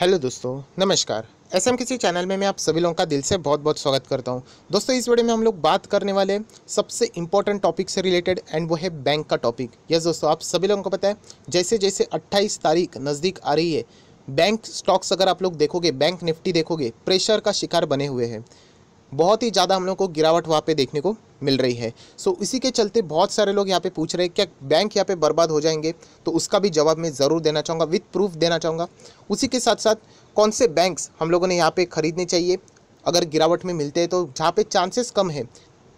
Hello दोस्तों नमस्कार, SM किसी चैनल में मैं आप सभी लोगों का दिल से बहुत बहुत स्वागत करता हूं। दोस्तों इस वीडियो में हम लोग बात करने वाले सबसे इम्पोर्टेंट टॉपिक से रिलेटेड एंड वो है बैंक का टॉपिक। यस दोस्तों, आप सभी लोगों को पता है जैसे जैसे 28 तारीख नज़दीक आ रही है, बैंक स्टॉक्स अगर आप लोग देखोगे, बैंक निफ्टी देखोगे, प्रेशर का शिकार बने हुए हैं। बहुत ही ज़्यादा हम लोग को गिरावट वहाँ पे देखने को मिल रही है। सो इसी के चलते बहुत सारे लोग यहाँ पे पूछ रहे हैं क्या बैंक यहाँ पे बर्बाद हो जाएंगे, तो उसका भी जवाब मैं ज़रूर देना चाहूँगा, विथ प्रूफ देना चाहूँगा। उसी के साथ साथ कौन से बैंक्स हम लोगों ने यहाँ पे ख़रीदने चाहिए अगर गिरावट में मिलते हैं, तो जहाँ पे चांसेस कम है,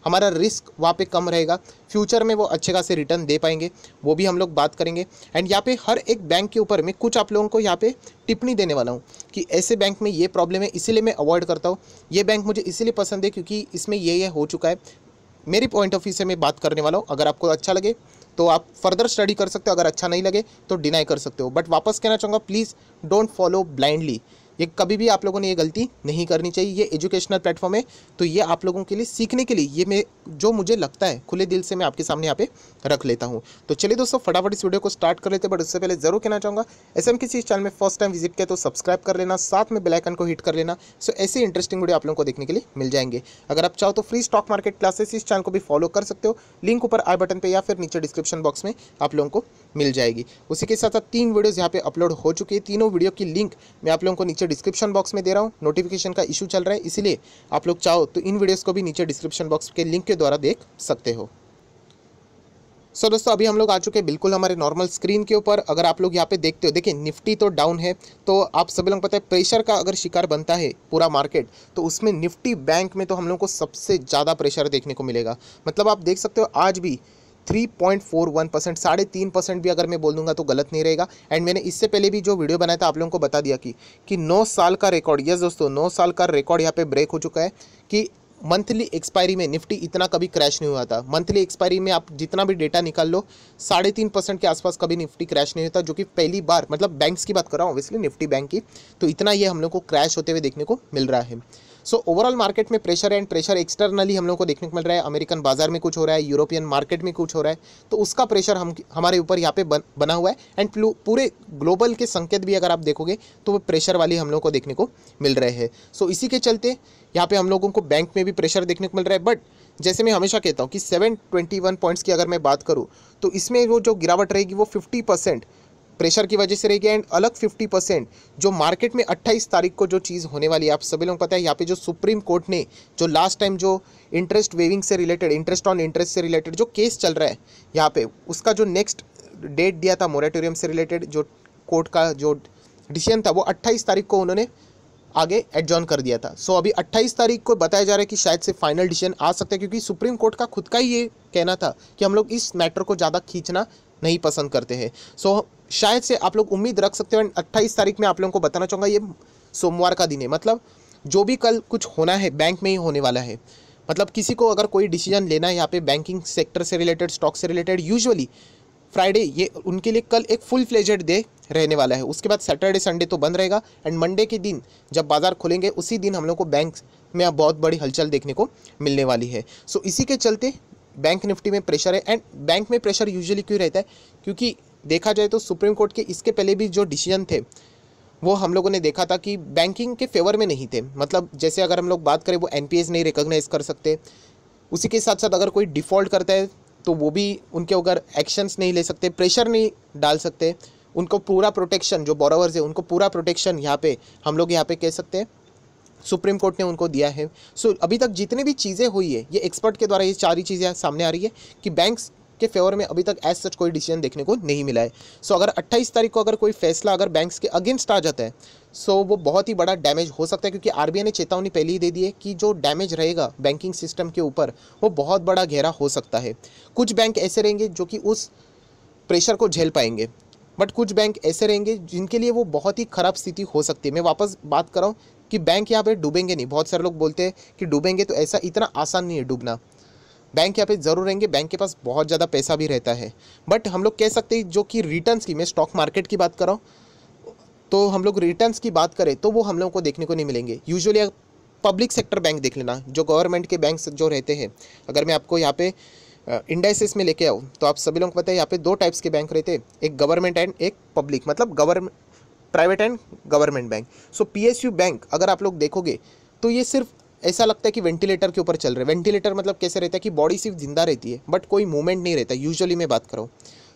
हमारा रिस्क वहाँ पे कम रहेगा, फ्यूचर में वो अच्छे खासे रिटर्न दे पाएंगे, वो भी हम लोग बात करेंगे। एंड यहाँ पे हर एक बैंक के ऊपर मैं कुछ आप लोगों को यहाँ पे टिप्पणी देने वाला हूँ कि ऐसे बैंक में ये प्रॉब्लम है, इसीलिए मैं अवॉइड करता हूँ, ये बैंक मुझे इसीलिए पसंद है क्योंकि इसमें ये हो चुका है। मेरी पॉइंट ऑफ व्यू से मैं बात करने वाला हूँ। अगर आपको अच्छा लगे तो आप फर्दर स्टडी कर सकते हो, अगर अच्छा नहीं लगे तो डिनाई कर सकते हो। बट वापस कहना चाहूँगा, प्लीज़ डोंट फॉलो ब्लाइंडली, ये कभी भी आप लोगों ने ये गलती नहीं करनी चाहिए। ये एजुकेशनल प्लेटफॉर्म है, तो ये आप लोगों के लिए सीखने के लिए ये मैं जो मुझे लगता है खुले दिल से मैं आपके सामने यहाँ पे रख लेता हूँ। तो चलिए दोस्तों फटाफट इस वीडियो को स्टार्ट कर लेते हैं। बट उससे पहले ज़रूर कहना चाहूँगा, एसएम किसी चैनल में फर्स्ट टाइम विजिट किया तो सब्सक्राइब कर लेना, साथ में बेल आइकन को हिट कर लेना। सो ऐसे इंटरेस्टिंग वीडियो आप लोगों को देखने के लिए मिल जाएंगे। अगर आप चाहो तो फ्री स्टॉक मार्केट क्लासेस इस चैनल को भी फॉलो कर सकते हो, लिंक ऊपर आई बटन पर या फिर नीचे डिस्क्रिप्शन बॉक्स में आप लोगों को मिल जाएगी। उसी के साथ साथ 3 वीडियोज़ यहाँ पे अपलोड हो चुकी है, तीनों वीडियो की लिंक मैं आप लोगों को नीचे डिस्क्रिप्शन बॉक्स में दे रहा हूँ। नोटिफिकेशन का इशू चल रहा है, इसलिए आप लोग चाहो तो इन वीडियोस को भी नीचे डिस्क्रिप्शन बॉक्स के लिंक के द्वारा देख सकते हो। सो दोस्तों अभी हम लोग आ चुके हैं बिल्कुल हमारे नॉर्मल स्क्रीन के ऊपर। अगर आप लोग यहाँ पे देखते हो, देखिए निफ्टी तो डाउन है, तो आप सभी लोग पता है प्रेशर का अगर शिकार बनता है पूरा मार्केट, तो उसमें निफ्टी बैंक में तो हम लोग को सबसे ज़्यादा प्रेशर देखने को मिलेगा। मतलब आप देख सकते हो आज भी 3.41%, 3.5% भी अगर मैं बोल दूंगा तो गलत नहीं रहेगा। एंड मैंने इससे पहले भी जो वीडियो बनाया था आप लोगों को बता दिया कि 9 साल का रिकॉर्ड, यस दोस्तों 9 साल का रिकॉर्ड यहाँ पे ब्रेक हो चुका है कि मंथली एक्सपायरी में निफ्टी इतना कभी क्रैश नहीं हुआ था। मंथली एक्सपायरी में आप जितना भी डेटा निकाल लो 3.5% के आसपास कभी निफ्टी क्रैश नहीं होता, जो कि पहली बार, मतलब बैंक्स की बात कर रहा हूँ ऑब्वियसली, निफ्टी बैंक की, तो इतना ये हम लोग को क्रैश होते हुए देखने को मिल रहा है। सो ओवरऑल मार्केट में प्रेशर एंड प्रेशर एक्सटर्नली हम लोगों को देखने को मिल रहा है। अमेरिकन बाजार में कुछ हो रहा है, यूरोपियन मार्केट में कुछ हो रहा है, तो उसका प्रेशर हमारे ऊपर यहाँ पे बना हुआ है। एंड पूरे ग्लोबल के संकेत भी अगर आप देखोगे तो वो प्रेशर वाली हम लोगों को देखने को मिल रहे हैं। सो इसी के चलते यहाँ पे हम लोगों को बैंक में भी प्रेशर देखने को मिल रहा है। बट जैसे मैं हमेशा कहता हूँ कि 721 पॉइंट्स की अगर मैं बात करूँ तो इसमें वो जो गिरावट रहेगी वो 50% प्रेशर की वजह से रहेगी। एंड अलग 50% जो मार्केट में 28 तारीख को जो चीज़ होने वाली है, आप सभी लोग पता है यहाँ पे जो सुप्रीम कोर्ट ने जो लास्ट टाइम जो इंटरेस्ट वेविंग से रिलेटेड, इंटरेस्ट ऑन इंटरेस्ट से रिलेटेड जो केस चल रहा है यहाँ पे, उसका जो नेक्स्ट डेट दिया था मोरेटोरियम से रिलेटेड, जो कोर्ट का जो डिसीजन था वो 28 तारीख को उन्होंने आगे एडजॉर्न कर दिया था। सो अभी 28 तारीख को बताया जा रहा है कि शायद से फाइनल डिसीजन आ सकता है, क्योंकि सुप्रीम कोर्ट का खुद का ही ये कहना था कि हम लोग इस मैटर को ज़्यादा खींचना नहीं पसंद करते हैं। सो शायद से आप लोग उम्मीद रख सकते हो। एंड 28 तारीख में आप लोगों को बताना चाहूँगा ये सोमवार का दिन है, मतलब जो भी कल कुछ होना है बैंक में ही होने वाला है। मतलब किसी को अगर कोई डिसीजन लेना है यहाँ पे बैंकिंग सेक्टर से रिलेटेड, स्टॉक से रिलेटेड, यूजुअली फ्राइडे ये उनके लिए कल एक फुल फ्लेजेड डे रहने वाला है। उसके बाद सैटरडे संडे तो बंद रहेगा, एंड मंडे के दिन जब बाजार खुलेंगे उसी दिन हम लोग को बैंक में अब बहुत बड़ी हलचल देखने को मिलने वाली है। सो इसी के चलते बैंक निफ्टी में प्रेशर है। एंड बैंक में प्रेशर यूजुअली क्यों रहता है, क्योंकि देखा जाए तो सुप्रीम कोर्ट के इसके पहले भी जो डिसीजन थे वो हम लोगों ने देखा था कि बैंकिंग के फेवर में नहीं थे। मतलब जैसे अगर हम लोग बात करें वो एनपीएस नहीं रिकॉग्नाइज़ कर सकते, उसी के साथ साथ अगर कोई डिफ़ॉल्ट करता है तो वो भी उनके अगर एक्शंस नहीं ले सकते, प्रेशर नहीं डाल सकते, उनको पूरा प्रोटेक्शन जो बोरोवर्स है उनको पूरा प्रोटेक्शन यहाँ पे हम लोग यहाँ पे कह सकते हैं सुप्रीम कोर्ट ने उनको दिया है। सो अभी तक जितनी भी चीज़ें हुई है ये एक्सपर्ट के द्वारा ये सारी चीज़ें सामने आ रही है कि बैंक्स के फेवर में अभी तक एज सच कोई डिसीजन देखने को नहीं मिला है। सो अगर 28 तारीख को अगर कोई फैसला अगर बैंक्स के अगेंस्ट आ जाता है सो वो बहुत ही बड़ा डैमेज हो सकता है, क्योंकि आरबीआई ने चेतावनी पहले ही दे दी है कि जो डैमेज रहेगा बैंकिंग सिस्टम के ऊपर वो बहुत बड़ा घेरा हो सकता है। कुछ बैंक ऐसे रहेंगे जो कि उस प्रेशर को झेल पाएंगे, बट कुछ बैंक ऐसे रहेंगे जिनके लिए वो बहुत ही ख़राब स्थिति हो सकती है। मैं वापस बात कर रहा हूँ कि बैंक यहाँ पे डूबेंगे नहीं। बहुत सारे लोग बोलते हैं कि डूबेंगे, तो ऐसा इतना आसान नहीं है डूबना। बैंक यहाँ पे ज़रूर रहेंगे, बैंक के पास बहुत ज़्यादा पैसा भी रहता है, बट हम लोग कह सकते हैं जो कि रिटर्न्स की, मैं स्टॉक मार्केट की बात कर रहा हूँ, तो हम लोग रिटर्न्स की बात करें तो वो हम लोगों को देखने को नहीं मिलेंगे। यूजुअली पब्लिक सेक्टर बैंक देख लेना, जो गवर्नमेंट के बैंक जो रहते हैं, अगर मैं आपको यहाँ पे इंडाइसेस में लेके आऊँ तो आप सभी लोगों को पता है यहाँ पे 2 टाइप्स के बैंक रहते हैं, एक गवर्नमेंट एंड एक पब्लिक। मतलब government private and government bank. So PSU bank अगर आप लोग देखोगे तो ये सिर्फ ऐसा लगता है कि वेंटिलेटर के ऊपर चल रहे। वेंटिलेटर मतलब कैसे रहता है कि बॉडी सिर्फ जिंदा रहती है बट कोई मूवमेंट नहीं रहता, यूजुअली मैं बात करूँ।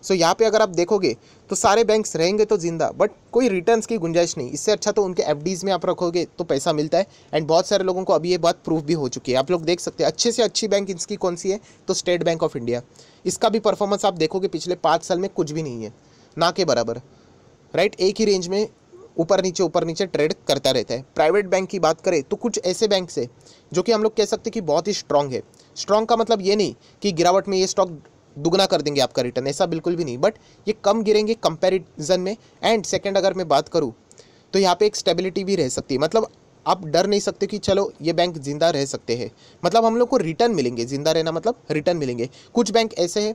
सो यहाँ पे अगर आप देखोगे तो सारे बैंक्स रहेंगे तो जिंदा बट कोई रिटर्न्स की गुंजाइश नहीं। इससे अच्छा तो उनके एफडीज़ में आप रखोगे तो पैसा मिलता है। एंड बहुत सारे लोगों को अभी ये बात प्रूफ भी हो चुकी है। आप लोग देख सकते हैं अच्छे से अच्छी बैंक इसकी कौन सी है तो स्टेट बैंक ऑफ इंडिया। इसका भी परफॉर्मेंस आप देखोगे पिछले 5 साल में कुछ भी नहीं है, ना के बराबर, राइट। एक ही रेंज में ऊपर नीचे ट्रेड करता रहता है। प्राइवेट बैंक की बात करें तो कुछ ऐसे बैंक है जो कि हम लोग कह सकते हैं कि बहुत ही स्ट्रॉन्ग है। स्ट्रॉन्ग का मतलब ये नहीं कि गिरावट में ये स्टॉक दुगना कर देंगे आपका रिटर्न, ऐसा बिल्कुल भी नहीं, बट ये कम गिरेंगे कंपैरिजन में। एंड सेकंड अगर मैं बात करूँ तो यहाँ पे एक स्टेबिलिटी भी रह सकती है, मतलब आप डर नहीं सकते कि चलो ये बैंक जिंदा रह सकते हैं, मतलब हम लोग को रिटर्न मिलेंगे। जिंदा रहना मतलब रिटर्न मिलेंगे। कुछ बैंक ऐसे हैं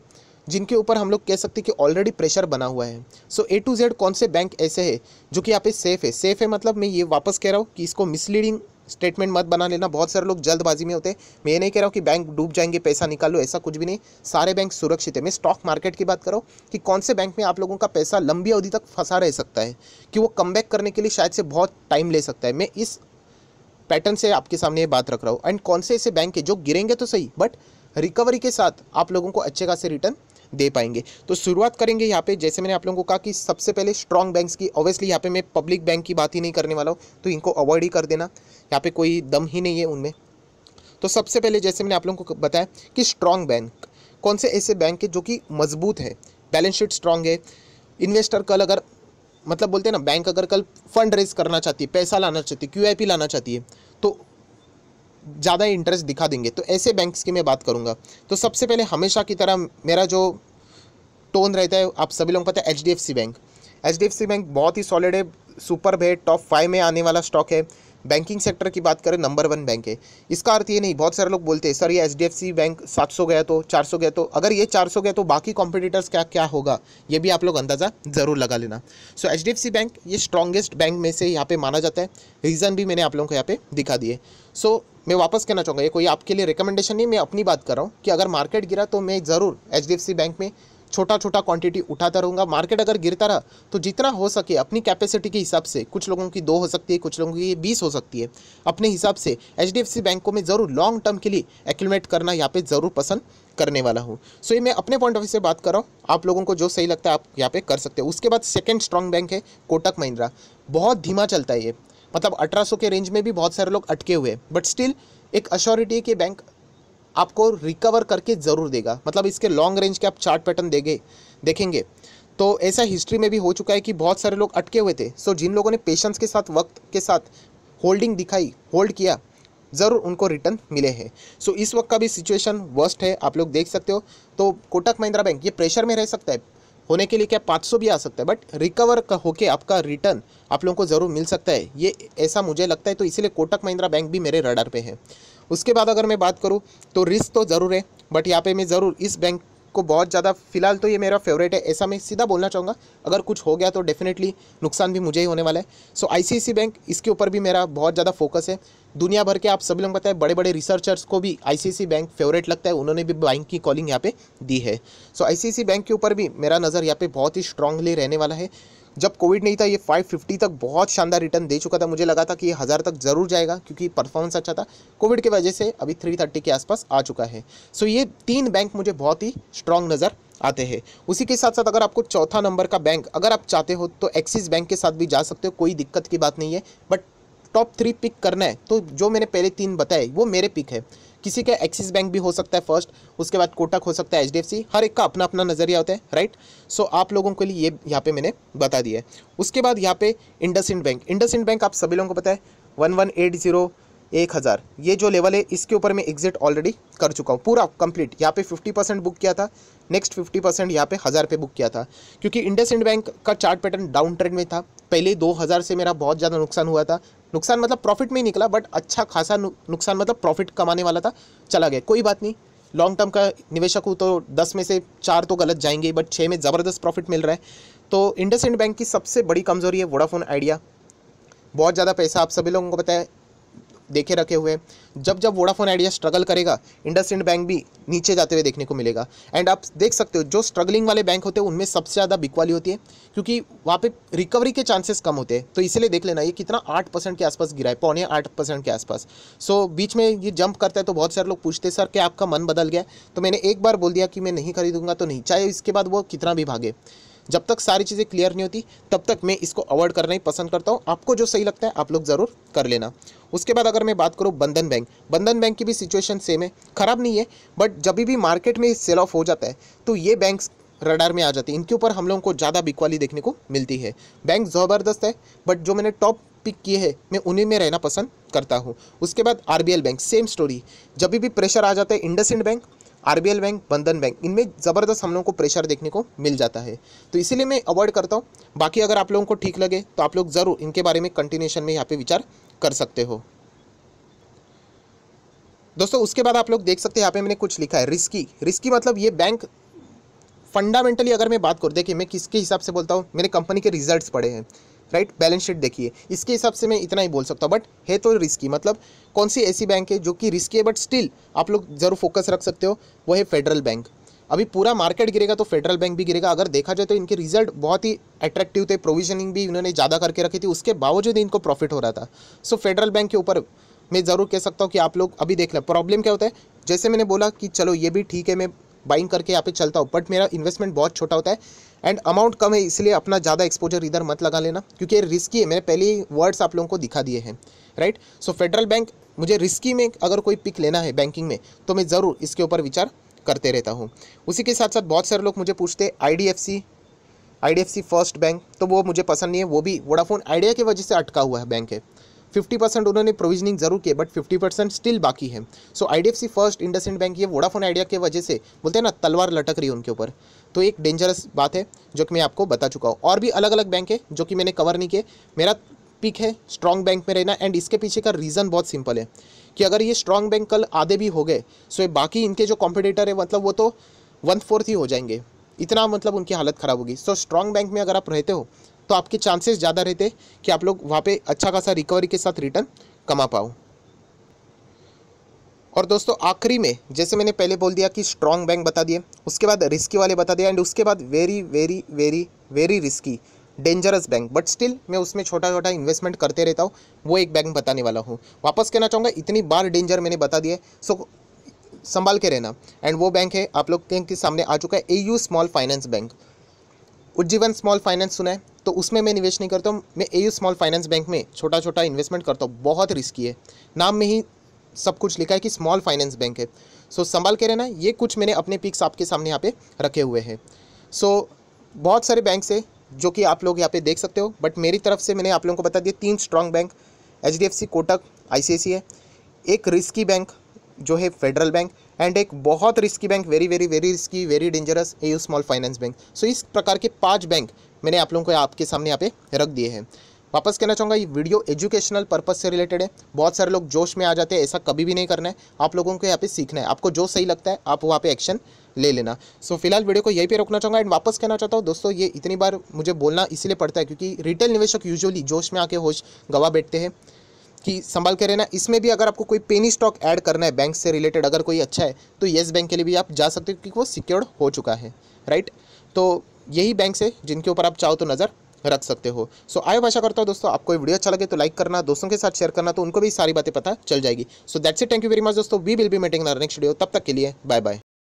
जिनके ऊपर हम लोग कह सकते हैं कि ऑलरेडी प्रेशर बना हुआ है। सो A to Z कौन से बैंक ऐसे है जो कि यहाँ पे सेफ़ है। सेफ़ है मतलब मैं ये वापस कह रहा हूँ कि इसको मिसलीडिंग स्टेटमेंट मत बना लेना। बहुत सारे लोग जल्दबाजी में होते हैं। मैं ये नहीं कह रहा हूँ कि बैंक डूब जाएंगे पैसा निकालो, ऐसा कुछ भी नहीं। सारे बैंक सुरक्षित है। मैं स्टॉक मार्केट की बात कर रहा हूँ कि कौन से बैंक में आप लोगों का पैसा लंबी अवधि तक फंसा रह सकता है कि वो कम बैक करने के लिए शायद से बहुत टाइम ले सकता है। मैं इस पैटर्न से आपके सामने ये बात रख रहा हूँ। एंड कौन से ऐसे बैंक है जो गिरेंगे तो सही बट रिकवरी के साथ आप लोगों को अच्छे खासे रिटर्न दे पाएंगे। तो शुरुआत करेंगे यहाँ पे, जैसे मैंने आप लोगों को कहा कि सबसे पहले स्ट्रॉन्ग बैंक्स की। ऑब्वियसली यहाँ पे मैं पब्लिक बैंक की बात ही नहीं करने वाला हूँ, तो इनको अवॉइड ही कर देना, यहाँ पे कोई दम ही नहीं है उनमें। तो सबसे पहले जैसे मैंने आप लोगों को बताया कि स्ट्रॉन्ग बैंक कौन से ऐसे बैंक है जो कि मजबूत है, बैलेंस शीट स्ट्रॉन्ग है। इन्वेस्टर कल अगर मतलब बोलते हैं ना, बैंक अगर कल फंड रेज करना चाहती है, पैसा लाना चाहती है, QIP लाना चाहती है तो ज़्यादा इंटरेस्ट दिखा देंगे। तो ऐसे बैंक्स की मैं बात करूंगा। तो सबसे पहले हमेशा की तरह मेरा जो टोन रहता है आप सभी लोग पता है, HDFC बैंक बहुत ही सॉलिड है, सुपर है, टॉप 5 में आने वाला स्टॉक है। बैंकिंग सेक्टर की बात करें नंबर 1 बैंक है। इसका अर्थ ये नहीं, बहुत सारे लोग बोलते हैं सर ये HDFC बैंक 700 गया तो 400 गया तो, अगर ये 400 गया तो बाकी कॉम्पिटिटर्स क्या क्या होगा ये भी आप लोग अंदाज़ा ज़रूर लगा लेना। सो HDFC बैंक ये स्ट्रॉन्गेस्ट बैंक में से यहाँ पे माना जाता है। रीज़न भी मैंने आप लोगों को यहाँ पे दिखा दिए। सो मैं वापस कहना चाहूँगा ये कोई आपके लिए रिकमेंडेशन नहीं, मैं अपनी बात कर रहा हूँ कि अगर मार्केट गिरा तो मैं ज़रूर HDFC बैंक में छोटा छोटा क्वांटिटी उठाता रहूँगा। मार्केट अगर गिरता रहा तो जितना हो सके अपनी कैपेसिटी के हिसाब से, कुछ लोगों की 2 हो सकती है, कुछ लोगों की 20 हो सकती है, अपने हिसाब से HDFC बैंक को मैं ज़रूर लॉन्ग टर्म के लिए एक्यूमुलेट करना यहाँ पे ज़रूर पसंद करने वाला हूँ। सो ये मैं अपने पॉइंट ऑफ व्यू से बात कर रहा हूँ, आप लोगों को जो सही लगता है आप यहाँ पे कर सकते हो। उसके बाद सेकेंड स्ट्रॉन्ग बैंक है कोटक महिंद्रा। बहुत धीमा चलता है ये, मतलब 1800 के रेंज में भी बहुत सारे लोग अटके हुए हैं बट स्टिल एक अश्योरिटी है कि बैंक आपको रिकवर करके ज़रूर देगा। मतलब इसके लॉन्ग रेंज के आप चार्ट पैटर्न देखेंगे तो ऐसा हिस्ट्री में भी हो चुका है कि बहुत सारे लोग अटके हुए थे। सो जिन लोगों ने पेशेंस के साथ, वक्त के साथ होल्डिंग दिखाई, होल्ड किया, ज़रूर उनको रिटर्न मिले हैं। सो इस वक्त का भी सिचुएशन वर्स्ट है, आप लोग देख सकते हो। तो कोटक महिंद्रा बैंक ये प्रेशर में रह सकता है, होने के लिए क्या 500 भी आ सकता है बट रिकवर होके आपका रिटर्न आप लोगों को ज़रूर मिल सकता है, ये ऐसा मुझे लगता है। तो इसीलिए कोटक महिंद्रा बैंक भी मेरे रडार पे है। उसके बाद अगर मैं बात करूँ तो रिस्क तो ज़रूर है बट यहाँ पे मैं ज़रूर इस बैंक को बहुत ज़्यादा, फिलहाल तो ये मेरा फेवरेट है, ऐसा मैं सीधा बोलना चाहूँगा। अगर कुछ हो गया तो डेफिनेटली नुकसान भी मुझे ही होने वाला है। सो ICICI बैंक, इसके ऊपर भी मेरा बहुत ज़्यादा फोकस है। दुनिया भर के आप सभी लोग बताए बड़े बड़े रिसर्चर्स को भी ICICI बैंक फेवरेट लगता है, उन्होंने भी बैंक की कॉलिंग यहाँ पे दी है। सो ICICI बैंक के ऊपर भी मेरा नज़र यहाँ पे बहुत ही स्ट्रांगली रहने वाला है। जब कोविड नहीं था ये 550 तक बहुत शानदार रिटर्न दे चुका था, मुझे लगा था कि ये 1000 तक ज़रूर जाएगा क्योंकि परफॉर्मेंस अच्छा था। कोविड की वजह से अभी 330 के आसपास आ चुका है। सो ये 3 बैंक मुझे बहुत ही स्ट्रांग नज़र आते हैं। उसी के साथ साथ अगर आपको चौथा नंबर का बैंक अगर आप चाहते हो तो एक्सिस बैंक के साथ भी जा सकते हो, कोई दिक्कत की बात नहीं है। बट टॉप 3 पिक करना है तो जो मैंने पहले 3 बताए वो मेरे पिक है। किसी का एक्सिस बैंक भी हो सकता है फर्स्ट, उसके बाद कोटक हो सकता है, HDFC, हर एक का अपना अपना नज़रिया होता है, राइट। सो आप लोगों के लिए ये यहाँ पे मैंने बता दिया है। उसके बाद यहाँ पे INDUSIND बैंक आप सभी लोगों को पता है 1180 1000 ये जो लेवल है इसके ऊपर मैं एग्जिट ऑलरेडी कर चुका हूँ, पूरा कंप्लीट। यहाँ पे 50% बुक किया था, नेक्स्ट 50% यहाँ पे 1000 पे बुक किया था क्योंकि INDUSIND बैंक का चार्ट पैटर्न डाउन ट्रेंड में था। पहले 2000 से मेरा बहुत ज़्यादा नुकसान हुआ था, नुकसान मतलब प्रॉफिट में ही निकला बट अच्छा खासा नुकसान, मतलब प्रॉफिट कमाने वाला था, चला गया, कोई बात नहीं। लॉन्ग टर्म का निवेशक हूँ तो 10 में से 4 तो गलत जाएंगे बट 6 में ज़बरदस्त प्रॉफिट मिल रहा है। तो INDUSIND बैंक की सबसे बड़ी कमजोरी है वोडाफोन आइडिया। बहुत ज़्यादा पैसा आप सभी लोगों को पता है देखे रखे हुए। जब जब वोडाफोन आइडिया स्ट्रगल करेगा, इंडसइंड बैंक भी नीचे जाते हुए देखने को मिलेगा। एंड आप देख सकते हो जो स्ट्रगलिंग वाले बैंक होते हैं उनमें सबसे ज़्यादा बिकवाली होती है, क्योंकि वहाँ पे रिकवरी के चांसेस कम होते हैं। तो इसलिए देख लेना ये कितना 8% के आसपास गिरा है, पौने 8% के आसपास। सो बीच में ये जंप करता है तो बहुत सारे लोग पूछते हैं सर क्या आपका मन बदल गया? तो मैंने एक बार बोल दिया कि मैं नहीं खरीदूंगा तो नहीं, चाहे इसके बाद वो कितना भी भागे। जब तक सारी चीज़ें क्लियर नहीं होती तब तक मैं इसको अवॉइड करना ही पसंद करता हूँ। आपको जो सही लगता है आप लोग ज़रूर कर लेना। उसके बाद अगर मैं बात करूँ बंधन बैंक, बंधन बैंक की भी सिचुएशन सेम है, ख़राब नहीं है, बट जब भी मार्केट में सेल ऑफ हो जाता है तो ये बैंक रडार में आ जाती है। इनके ऊपर हम लोगों को ज़्यादा बिकवाली देखने को मिलती है। बैंक ज़बरदस्त है, बट जो मैंने टॉप पिक किए हैं मैं उन्हीं में रहना पसंद करता हूँ। उसके बाद आरबीएल बैंक सेम स्टोरी, जब भी प्रेशर आ जाता है IndusInd bank, RBL bank, Bandhan bank, इनमें ज़बरदस्त हम लोगों को प्रेशर देखने को मिल जाता है, तो इसीलिए मैं अवॉइड करता हूँ। बाकी अगर आप लोगों को ठीक लगे तो आप लोग ज़रूर इनके बारे में कंटिन्यूएशन में यहाँ पे विचार कर सकते हो दोस्तों। उसके बाद आप लोग देख सकते हैं यहाँ पे मैंने कुछ लिखा है रिस्की। रिस्की मतलब ये बैंक फंडामेंटली अगर मैं बात करूँ, देखिए मैं किसके हिसाब से बोलता हूँ, मैंने कंपनी के रिजल्ट्स पढ़े हैं, राइट, बैलेंस शीट देखिए, इसके हिसाब से मैं इतना ही बोल सकता हूँ। बट है तो रिस्की, मतलब कौन सी ऐसी बैंक है जो कि रिस्की है बट स्टिल आप लोग ज़रूर फोकस रख सकते हो, वो है फेडरल बैंक। अभी पूरा मार्केट गिरेगा तो फेडरल बैंक भी गिरेगा। अगर देखा जाए तो इनके रिजल्ट बहुत ही अट्रैक्टिव थे, प्रोविजनिंग भी इन्होंने ज़्यादा करके रखी थी, उसके बावजूद इनको प्रॉफिट हो रहा था। सो फेडरल बैंक के ऊपर मैं ज़रूर कह सकता हूँ कि आप लोग अभी देख लें। प्रॉब्लम क्या होता है, जैसे मैंने बोला कि चलो ये भी ठीक है, मैं बाइंग करके यहाँ पे चलता हूँ, बट मेरा इन्वेस्टमेंट बहुत छोटा होता है एंड अमाउंट कम है, इसलिए अपना ज़्यादा एक्सपोजर इधर मत लगा लेना क्योंकि ये रिस्की है। मैंने पहले वर्ड्स आप लोगों को दिखा दिए हैं, राइट। सो फेडरल बैंक मुझे रिस्की में अगर कोई पिक लेना है बैंकिंग में तो मैं ज़रूर इसके ऊपर विचार करते रहता हूँ। उसी के साथ साथ बहुत सारे लोग मुझे पूछते हैं I D F C first bank, तो वो मुझे पसंद नहीं है, वो भी वोडाफोन आइडिया की वजह से अटका हुआ है बैंक है। 50% उन्होंने प्रोविजनिंग जरूर की बट 50% स्टिल बाकी है। So IDFC first, IndusInd bank, ये वोडाफोन आइडिया के वजह से बोलते हैं ना तलवार लटक रही है उनके ऊपर, तो एक डेंजरस बात है जो कि मैं आपको बता चुका हूँ। और भी अलग अलग बैंक है जो कि मैंने कवर नहीं किए। मेरा पिक है स्ट्रॉन्ग बैंक में रहना एंड इसके पीछे का रीज़न बहुत सिंपल है कि अगर ये स्ट्रॉन्ग बैंक कल आधे भी हो गए सो बाकी इनके जो कॉम्पिटिटर है मतलब वो तो 1/4 ही हो जाएंगे, इतना मतलब उनकी हालत ख़राब होगी। सो स्ट्रॉन्ग बैंक में अगर आप रहते हो तो आपके चांसेस ज़्यादा रहते कि आप लोग वहाँ पे अच्छा खासा रिकवरी के साथ रिटर्न कमा पाओ। और दोस्तों आखिरी में जैसे मैंने पहले बोल दिया कि स्ट्रॉन्ग बैंक बता दिए, उसके बाद रिस्की वाले बता दिया एंड उसके बाद very very very very risky dangerous bank, but still मैं उसमें छोटा छोटा इन्वेस्टमेंट करते रहता हूँ, वो एक बैंक बताने वाला हूँ। वापस कहना चाहूँगा इतनी बार डेंजर मैंने बता दिए, सो संभाल के रहना। एंड वो बैंक है आप लोग के सामने आ चुका है, AU small finance bank. Ujjivan small finance सुना है, तो उसमें मैं निवेश नहीं करता हूँ। मैं एयू स्मॉल फाइनेंस बैंक में छोटा छोटा इन्वेस्टमेंट करता हूँ। बहुत रिस्की है, नाम में ही सब कुछ लिखा है कि स्मॉल फाइनेंस बैंक है, सो संभाल के रहना। ये कुछ मैंने अपने पिक्स आपके सामने यहाँ पे रखे हुए हैं। सो बहुत सारे बैंक्स है जो कि आप लोग यहाँ पे देख सकते हो, बट मेरी तरफ से मैंने आप लोगों को बता दिया 3 strong bank HDFC, Kotak, ICICI है, एक रिस्की बैंक जो है फेडरल बैंक एंड एक बहुत risky bank very very very risky very dangerous AU small finance bank. So इस प्रकार के 5 बैंक मैंने आप लोगों को आपके सामने यहाँ पे रख दिए हैं। वापस कहना चाहूँगा ये वीडियो एजुकेशनल पर्पस से रिलेटेड है। बहुत सारे लोग जोश में आ जाते हैं, ऐसा कभी भी नहीं करना है। आप लोगों को यहाँ पे सीखना है, आपको जो सही लगता है आप वहाँ पे एक्शन ले लेना। सो फिलहाल वीडियो को यहीं पे रोकना चाहूँगा एंड वापस कहना चाहता हूँ दोस्तों ये इतनी बार मुझे बोलना इसलिए पड़ता है क्योंकि रिटेल निवेशक यूजुअली जोश में आके होश गवा बैठते हैं, कि संभाल के रहना। इसमें भी अगर आपको कोई पेनी स्टॉक ऐड करना है बैंक से रिलेटेड, अगर कोई अच्छा है तो येस बैंक के लिए भी आप जा सकते हो क्योंकि वो सिक्योर्ड हो चुका है, राइट। तो यही बैंक्स है जिनके ऊपर आप चाहो तो नज़र रख सकते हो। सो आई आशा करता हूँ दोस्तों आपको ये वीडियो अच्छा लगे तो लाइक करना, दोस्तों के साथ शेयर करना, तो उनको भी सारी बातें पता चल जाएगी। So that's it, thank you very much दोस्तों। We will be meeting in our next video, तब तक के लिए बाय बाय।